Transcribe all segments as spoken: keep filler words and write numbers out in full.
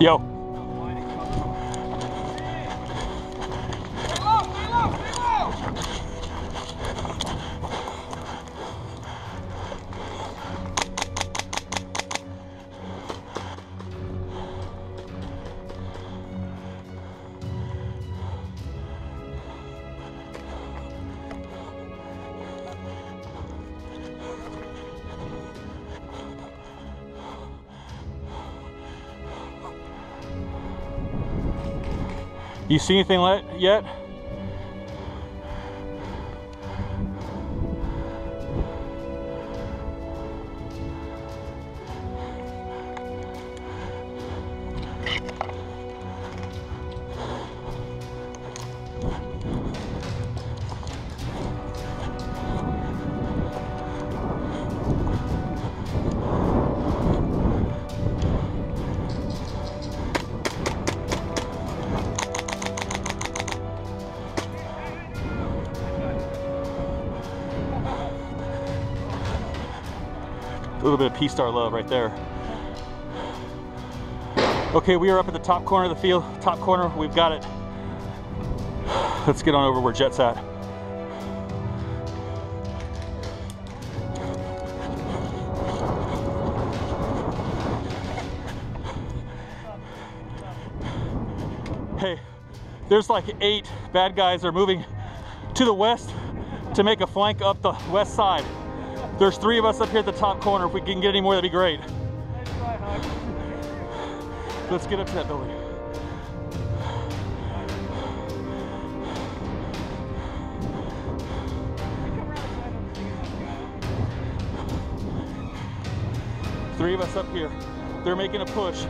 Yo. You see anything yet? A little bit of P-Star love right there. Okay, we are up at the top corner of the field. Top corner, we've got it. Let's get on over where Jet's at. Hey, there's like eight bad guys are moving to the west to make a flank up the west side. There's three of us up here at the top corner. If we can get any more, that'd be great. Let's get up to that building. Three of us up here. They're making a push.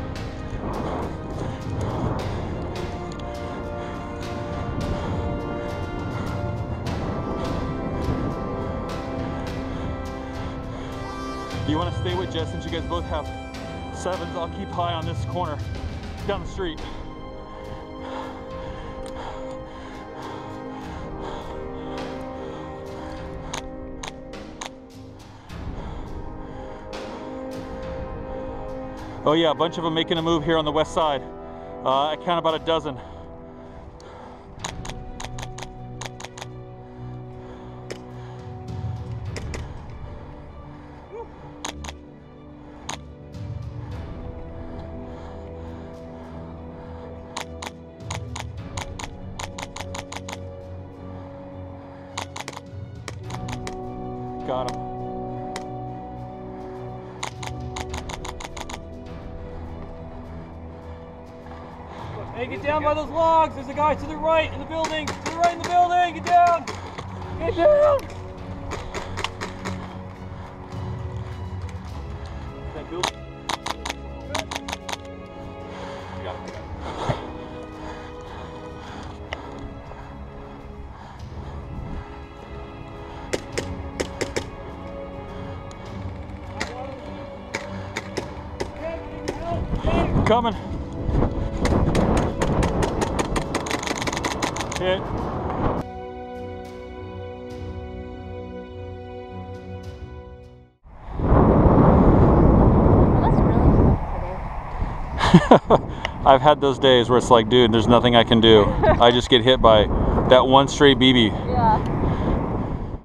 You want to stay with Jess since you guys both have sevens. I'll keep high on this corner down the street. Oh yeah, a bunch of them making a move here on the west side. Uh, I count about a dozen. Got him. Hey, get down by those logs. There's a guy to the right in the building. To the right in the building. Get down. Get down. That building. I got it. I got it. Coming. Hit. I've had those days where it's like, dude, there's nothing I can do. I just get hit by that one stray B B. Yeah.